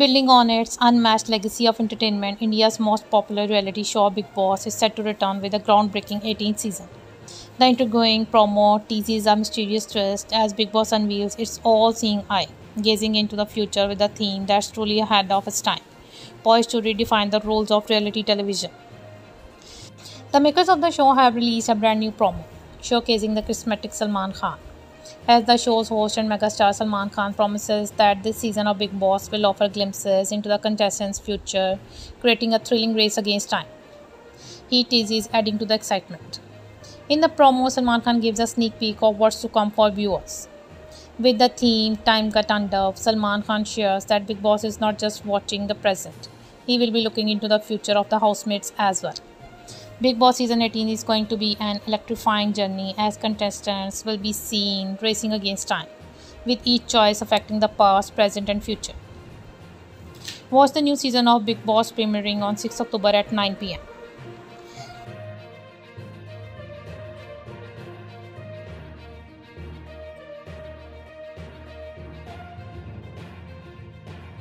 Building on its unmatched legacy of entertainment, India's most popular reality show Bigg Boss is set to return with a groundbreaking 18th season. The intriguing promo teases a mysterious twist as Bigg Boss unveils its all-seeing eye, gazing into the future with a theme that's truly ahead of its time, poised to redefine the roles of reality television. The makers of the show have released a brand new promo, showcasing the charismatic Salman Khan. As the show's host and megastar Salman Khan promises that this season of Bigg Boss will offer glimpses into the contestants' future, creating a thrilling race against time. He teases, adding to the excitement. In the promo, Salman Khan gives a sneak peek of what's to come for viewers. With the theme Time Ka Tandav, Salman Khan shares that Bigg Boss is not just watching the present, he will be looking into the future of the housemates as well. Bigg Boss Season 18 is going to be an electrifying journey as contestants will be seen racing against time, with each choice affecting the past, present and future. Watch the new season of Bigg Boss premiering on 6 October at 9 p.m.